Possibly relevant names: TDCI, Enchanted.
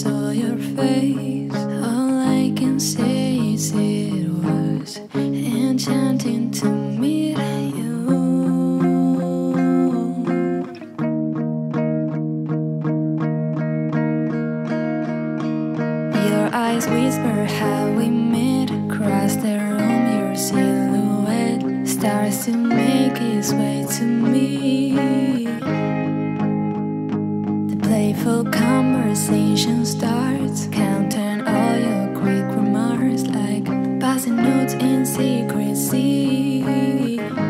saw your face, all I can say is it was enchanting to meet you. Your eyes whisper how we met, across the room your silhouette starts to make its way to me. Playful conversation starts, countering all your quick remarks like passing notes in secrecy.